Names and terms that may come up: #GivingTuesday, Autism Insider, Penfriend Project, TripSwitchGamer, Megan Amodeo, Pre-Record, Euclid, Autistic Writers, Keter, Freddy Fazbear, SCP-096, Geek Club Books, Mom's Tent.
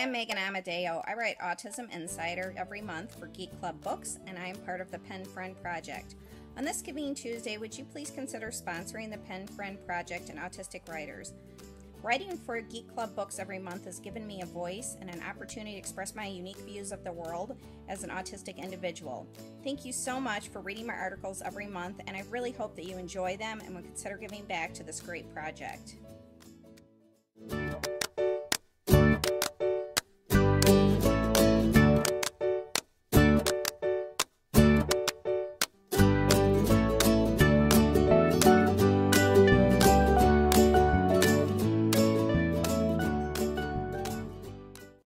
am Megan Amodeo. I write Autism Insider every month for Geek Club Books, and I am part of the Penfriend Project. On this Giving Tuesday, would you please consider sponsoring the Penfriend Project and Autistic Writers? Writing for Geek Club Books every month has given me a voice and an opportunity to express my unique views of the world as an autistic individual. Thank you so much for reading my articles every month, and I really hope that you enjoy them and will consider giving back to this great project.